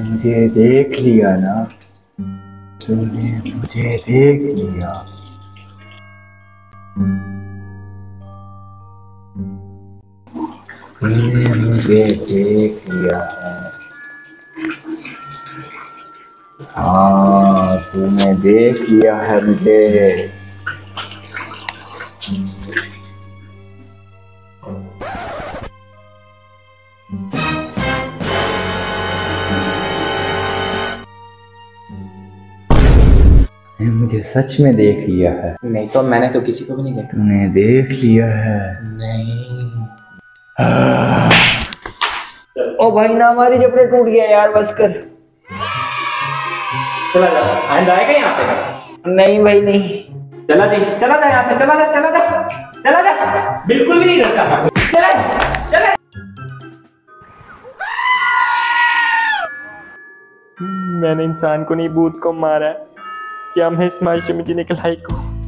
मुझे देख लिया ना, तूने मुझे देख लिया। तूने मुझे देख लिया है, हाँ तूने देख लिया है मुझे। मुझे सच में देख लिया है। नहीं तो मैंने तो किसी को भी नहीं देखा। तूने देख लिया है। नहीं ओ भाई ना, हमारी जबड़ा टूट गया यार, बस कर। चला जा, आइंदा आएगा यहाँ पे। नहीं भाई नहीं, चला जी, चला जा यहाँ से, चला जा, चला जा, चला जा, बिल्कुल भी नहीं डरता, चला चला। मैंने इंसान को नहीं भूत को मारा है, क्या मैं इस माजरे में जीने के लायक हूँ?